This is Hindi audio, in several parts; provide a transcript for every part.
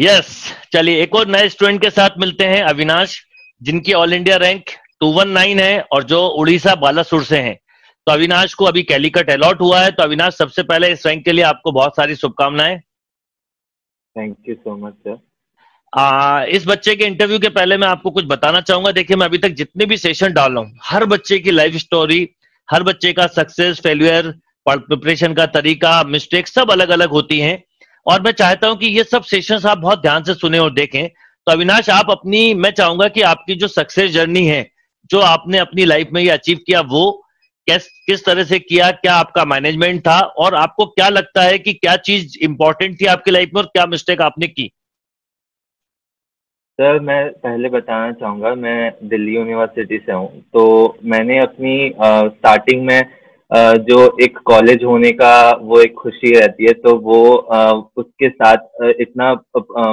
यस, चलिए एक और नए स्टूडेंट के साथ मिलते हैं, अविनाश, जिनकी ऑल इंडिया रैंक 219 है और जो उड़ीसा बालासोर से हैं। तो अविनाश को अभी कैलिकट अलॉट हुआ है। तो अविनाश, सबसे पहले इस रैंक के लिए आपको बहुत सारी शुभकामनाएं। Thank you so much sir. इस बच्चे के इंटरव्यू के पहले मैं आपको कुछ बताना चाहूंगा। देखिए, मैं अभी तक जितने भी सेशन डाल रहा हूँ, हर बच्चे की लाइफ स्टोरी, हर बच्चे का सक्सेस, फेल्यूर, प्रिपरेशन का तरीका, मिस्टेक सब अलग अलग होती हैं और मैं चाहता हूं कि ये सब सेशंस आप बहुत ध्यान से सुने और देखें। तो अविनाश, आप अपनी, मैं चाहूंगा कि आपकी जो सक्सेस जर्नी है, जो आपने अपनी लाइफ में ये अचीव किया, वो किस तरह से किया, क्या आपका मैनेजमेंट था और आपको क्या लगता है कि क्या चीज इंपॉर्टेंट थी आपकी लाइफ में और क्या मिस्टेक आपने की। सर, मैं पहले बताना चाहूंगा, मैं दिल्ली यूनिवर्सिटी से हूँ। तो मैंने अपनी स्टार्टिंग में जो एक कॉलेज होने का वो एक खुशी रहती है, तो वो उसके साथ इतना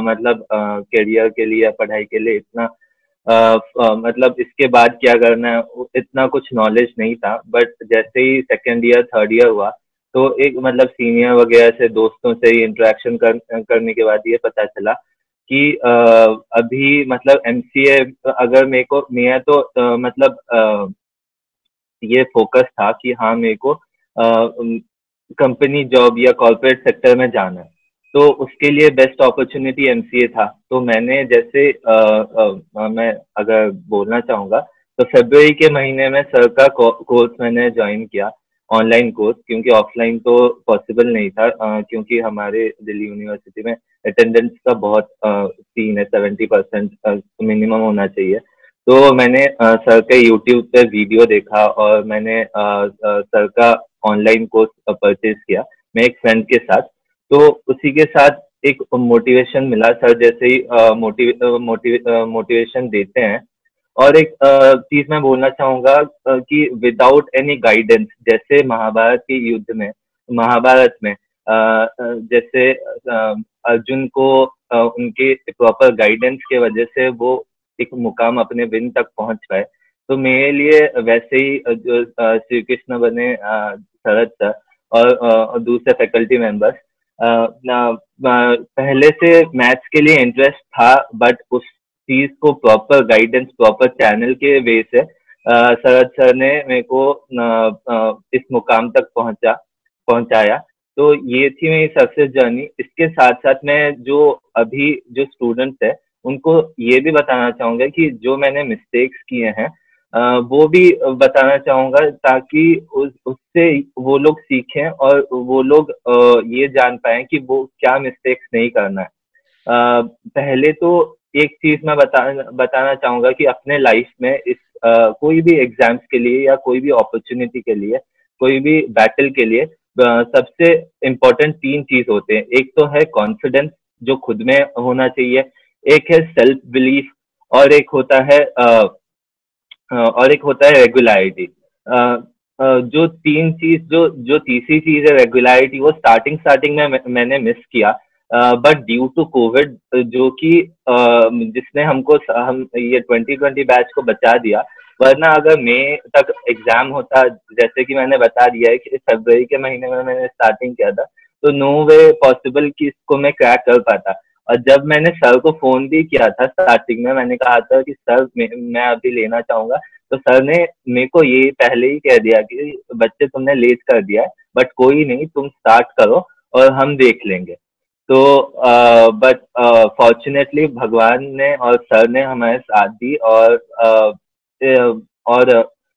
मतलब करियर के लिए, पढ़ाई के लिए इतना मतलब इसके बाद क्या करना है, इतना कुछ नॉलेज नहीं था। बट जैसे ही सेकेंड ईयर थर्ड ईयर हुआ तो एक मतलब सीनियर वगैरह से, दोस्तों से ही इंटरेक्शन करने के बाद ये पता चला कि अभी मतलब एमसीए अगर मेरे को नहीं है तो मतलब ये फोकस था कि हाँ मेरे को कंपनी जॉब या कॉर्पोरेट सेक्टर में जाना है, तो उसके लिए बेस्ट अपॉर्चुनिटी एमसीए था। तो मैंने जैसे मैं अगर बोलना चाहूँगा तो फरवरी के महीने में सर का कोर्स मैंने ज्वाइन किया, ऑनलाइन कोर्स, क्योंकि ऑफलाइन तो पॉसिबल नहीं था, क्योंकि हमारे दिल्ली यूनिवर्सिटी में अटेंडेंस का बहुत सीन है, 70% मिनिमम होना चाहिए। तो मैंने सर के यूट्यूब पे वीडियो देखा और मैंने सर का ऑनलाइन कोर्स परचेज किया, मैं एक फ्रेंड के साथ। तो उसी के साथ एक मोटिवेशन मिला। सर जैसे ही मोटिवेशन देते हैं। और एक चीज मैं बोलना चाहूँगा कि विदाउट एनी गाइडेंस, जैसे महाभारत के युद्ध में, महाभारत में जैसे अर्जुन को उनके प्रॉपर गाइडेंस के वजह से वो एक मुकाम अपने विन तक पहुंच पाए। तो मेरे लिए वैसे ही जो श्री कृष्ण बने शरद सर और दूसरे फैकल्टी मेंबर्स, पहले से मैथ्स के लिए इंटरेस्ट था, बट उस चीज को प्रॉपर गाइडेंस, प्रॉपर चैनल के वे से शरद सर ने मेरे को इस मुकाम तक पहुंचाया। तो ये थी मेरी सक्सेस जर्नी। इसके साथ साथ मैं जो अभी जो स्टूडेंट्स है उनको ये भी बताना चाहूँगा कि जो मैंने मिस्टेक्स किए हैं वो भी बताना चाहूँगा, ताकि उससे वो लोग सीखें और वो लोग ये जान पाएं कि वो क्या मिस्टेक्स नहीं करना है। पहले तो एक चीज़ मैं बताना चाहूँगा कि अपने लाइफ में इस कोई भी एग्जाम्स के लिए या कोई भी अपॉर्चुनिटी के लिए, कोई भी बैटल के लिए सबसे इम्पोर्टेंट 3 चीज़ होते हैं। एक तो है कॉन्फिडेंस, जो खुद में होना चाहिए, एक है सेल्फ बिलीफ और एक होता है रेगुलरिटी। जो 3 चीज, जो तीसरी चीज है रेगुलरिटी, वो स्टार्टिंग में मैंने मिस किया, बट ड्यू टू कोविड, जो कि जिसने हम ये 2020 बैच को बचा दिया। वरना अगर मई तक एग्जाम होता, जैसे कि मैंने बता दिया है कि फरवरी के महीने में मैंने स्टार्टिंग किया था, तो नो वे पॉसिबल कि इसको मैं क्रैक कर पाता। और जब मैंने सर को फोन भी किया था स्टार्टिंग में, मैंने कहा था कि सर मैं अभी लेना चाहूंगा, तो सर ने मेरे को ये पहले ही कह दिया कि बच्चे तुमने लेट कर दिया है, बट कोई नहीं, तुम स्टार्ट करो और हम देख लेंगे। तो बट फॉर्चुनेटली भगवान ने और सर ने हमारे साथ दी और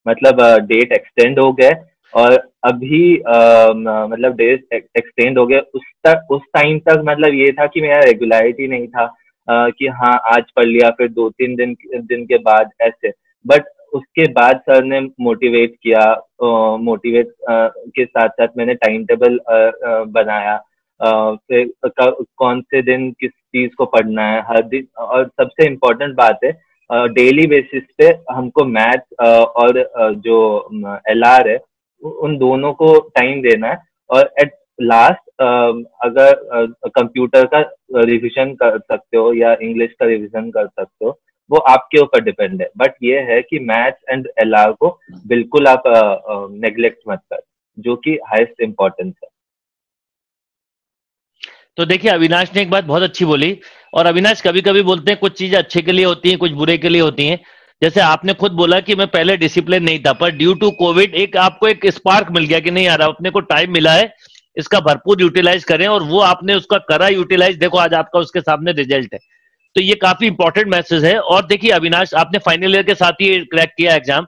मतलब डेट एक्सटेंड हो गए और अभी मतलब डेज एक्सटेंड हो गए। उस टाइम तक मतलब ये था कि मेरा रेगुलरिटी नहीं था, कि हाँ आज पढ़ लिया फिर 2-3 दिन के बाद ऐसे। बट उसके बाद सर ने मोटिवेट किया, मोटिवेट के साथ साथ मैंने टाइम टेबल बनाया, फिर कौन से दिन किस चीज़ को पढ़ना है हर दिन। और सबसे इम्पोर्टेंट बात है, डेली बेसिस पे हमको मैथ और जो LR है उन दोनों को टाइम देना है। और एट लास्ट अगर कंप्यूटर का रिवीजन कर सकते हो या इंग्लिश का रिवीजन कर सकते हो, वो आपके ऊपर डिपेंड है। बट ये है कि मैथ्स एंड LR को बिल्कुल आप नेग्लेक्ट मत कर, जो कि हाईएस्ट इम्पोर्टेंस है। तो देखिए अविनाश ने एक बात बहुत अच्छी बोली, और अविनाश कभी कभी बोलते हैं कुछ चीजें अच्छे के लिए होती हैं, कुछ बुरे के लिए होती हैं। जैसे आपने खुद बोला कि मैं पहले डिसिप्लिन नहीं था, पर ड्यू टू कोविड एक आपको एक स्पार्क मिल गया कि नहीं यार अपने को टाइम मिला है, इसका भरपूर यूटिलाइज करें, और वो आपने उसका करा यूटिलाइज। देखो आज आपका उसके सामने रिजल्ट है। तो ये काफी इंपॉर्टेंट मैसेज है। और देखिए अविनाश, आपने फाइनल ईयर के साथ ही क्रैक किया एग्जाम,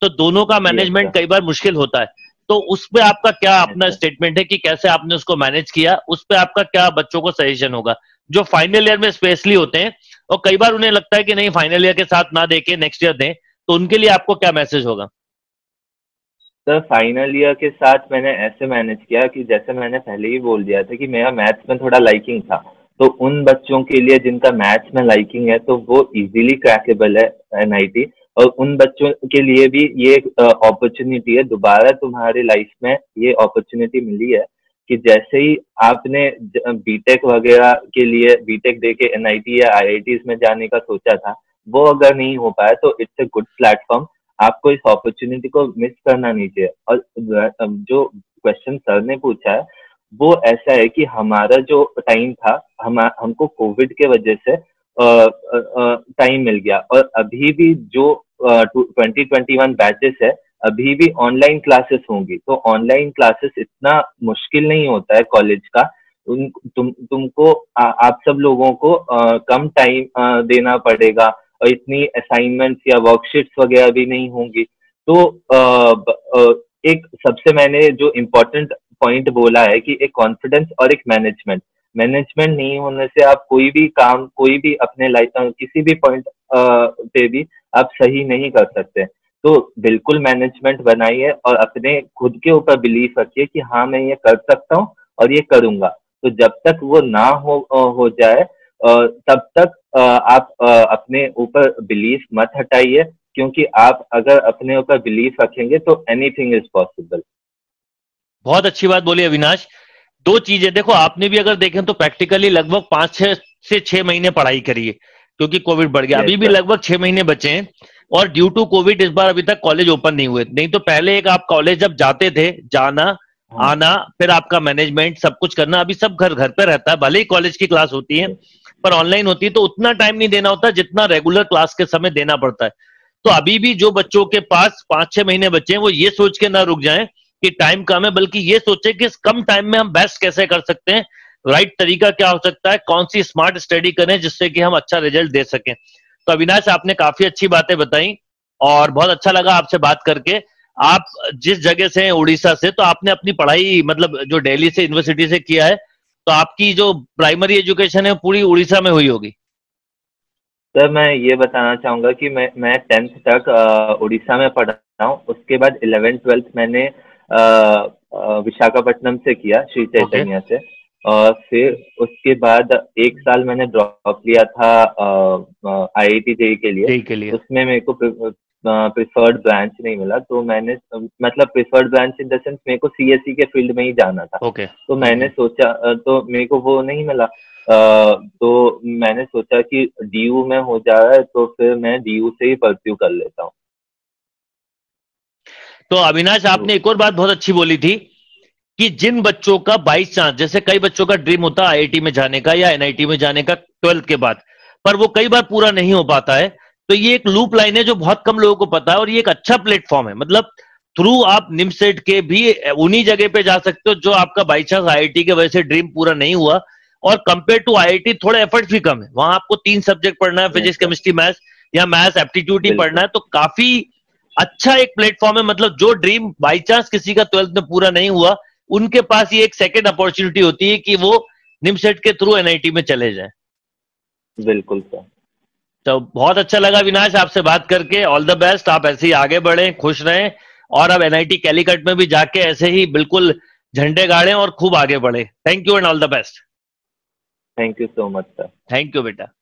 तो दोनों का मैनेजमेंट कई बार मुश्किल होता है। तो उस पे आपका क्या अपना स्टेटमेंट है कि कैसे आपने उसको मैनेज किया, उस पे आपका क्या बच्चों को सजेशन होगा जो फाइनल ईयर में स्पेशली होते हैं और कई बार उन्हें लगता है कि नहीं फाइनल ईयर के साथ ना देके नेक्स्ट ईयर दें, तो उनके लिए आपको क्या मैसेज होगा? सर फाइनल ईयर के साथ मैंने ऐसे मैनेज किया कि जैसे मैंने पहले ही बोल दिया था कि मेरा मैथ्स में थोड़ा लाइकिंग था, तो उन बच्चों के लिए जिनका मैथ्स में लाइकिंग है तो वो इजीली क्रैकेबल है एनआईटी, और उन बच्चों के लिए भी ये एक अपॉर्चुनिटी है, दोबारा तुम्हारे लाइफ में ये अपॉर्चुनिटी मिली है कि जैसे ही आपने बीटेक वगैरह के लिए बीटेक देके एनआईटी या आईआईटीज में जाने का सोचा था, वो अगर नहीं हो पाया तो इट्स ए गुड प्लेटफॉर्म, आपको इस अपॉर्चुनिटी को मिस करना नहीं चाहिए। और जो क्वेश्चन सर ने पूछा है वो ऐसा है कि हमारा जो टाइम था हमको कोविड के वजह से टाइम मिल गया, और अभी भी जो 2021 बैचेस है अभी भी ऑनलाइन क्लासेस होंगी, तो ऑनलाइन क्लासेस इतना मुश्किल नहीं होता है कॉलेज का। तुमको आप सब लोगों को कम टाइम देना पड़ेगा, और इतनी असाइनमेंट्स या वर्कशीट्स वगैरह भी नहीं होंगी। तो एक सबसे मैंने जो इम्पोर्टेंट पॉइंट बोला है कि एक कॉन्फिडेंस और एक मैनेजमेंट नहीं होने से आप कोई भी काम, कोई भी अपने लाइफ किसी भी पॉइंट पे भी आप सही नहीं कर सकते। तो बिल्कुल मैनेजमेंट बनाइए और अपने खुद के ऊपर बिलीफ रखिए कि हाँ मैं ये कर सकता हूँ और ये करूँगा। तो जब तक वो ना हो जाए तब तक आप अपने ऊपर बिलीफ मत हटाइए, क्योंकि आप अगर अपने ऊपर बिलीफ रखेंगे तो एनीथिंग इज पॉसिबल। बहुत अच्छी बात बोली अविनाश। दो चीजें देखो, आपने भी अगर देखें तो प्रैक्टिकली लगभग 5 से 6 महीने पढ़ाई करी है, क्योंकि कोविड बढ़ गया। अभी भी लगभग 6 महीने बचे हैं, और ड्यू टू कोविड इस बार अभी तक कॉलेज ओपन नहीं हुए, नहीं तो पहले एक आप कॉलेज जब जाते थे, जाना आना, फिर आपका मैनेजमेंट सब कुछ करना। अभी सब घर पे रहता है, भले ही कॉलेज की क्लास होती है पर ऑनलाइन होती है, तो उतना टाइम नहीं देना होता जितना रेगुलर क्लास के समय देना पड़ता है। तो अभी भी जो बच्चों के पास 5-6 महीने बचे हैं, वो ये सोच के ना रुक जाएं कि टाइम कम है, बल्कि ये सोचे कि इस कम टाइम में हम बेस्ट कैसे कर सकते हैं, राइट तरीका क्या हो सकता है, कौन सी स्मार्ट स्टडी करें जिससे कि हम अच्छा रिजल्ट दे सकें। तो अविनाश आपने काफी अच्छी बातें बताई और बहुत अच्छा लगा आपसे बात करके। आप जिस जगह से हैं उड़ीसा से, तो आपने अपनी पढ़ाई मतलब जो दिल्ली से यूनिवर्सिटी से किया है, तो आपकी जो प्राइमरी एजुकेशन है पूरी उड़ीसा में हुई होगी? सर मैं ये बताना चाहूंगा कि मैं 10th तक उड़ीसा में पढ़ा हूँ। उसके बाद 11th 12th मैंने विशाखापट्टनम से किया, श्री चैतन्य से, और फिर उसके बाद एक साल मैंने ड्रॉप लिया था IIT-JEE के लिए। उसमें मेरे को प्रिफर्ड ब्रांच नहीं मिला, तो मैंने मतलब preferred branch in the sense मेरे को CSE के फील्ड में ही जाना था। तो मैंने सोचा, तो मेरे को वो नहीं मिला, तो मैंने सोचा कि DU में हो जा रहा है तो फिर मैं DU से ही परस्यू कर लेता हूँ। तो अविनाश आपने एक और बात बहुत अच्छी बोली थी कि जिन बच्चों का बाई चांस, जैसे कई बच्चों का ड्रीम होता है IIT में जाने का या NIT में जाने का 12th के बाद, पर वो कई बार पूरा नहीं हो पाता है। तो ये एक लूप लाइन है जो बहुत कम लोगों को पता है, और ये एक अच्छा प्लेटफॉर्म है। मतलब थ्रू आप निमसेट के भी उन्हीं जगह पे जा सकते हो जो आपका बाई चांस IIT के वजह से ड्रीम पूरा नहीं हुआ, और कंपेयर टू IIT थोड़ा एफर्ट भी कम है। वहां आपको 3 सब्जेक्ट पढ़ना है, फिजिक्स केमिस्ट्री मैथ्स, या मैथ्स एप्टीट्यूड ही पढ़ना है। तो काफी अच्छा एक प्लेटफॉर्म है, मतलब जो ड्रीम बाई चांस किसी का 12th में पूरा नहीं हुआ, उनके पास ये एक सेकेंड अपॉर्चुनिटी होती है कि वो निमसेट के थ्रू NIT में चले जाएं। बिल्कुल सर। तो बहुत अच्छा लगा अविनाश आपसे बात करके, ऑल द बेस्ट। आप ऐसे ही आगे बढ़े, खुश रहें, और अब NIT कैलीकट में भी जाके ऐसे ही बिल्कुल झंडे गाड़ें और खूब आगे बढ़े। Thank you and all the best. Thank you so much sir. Thank you बेटा।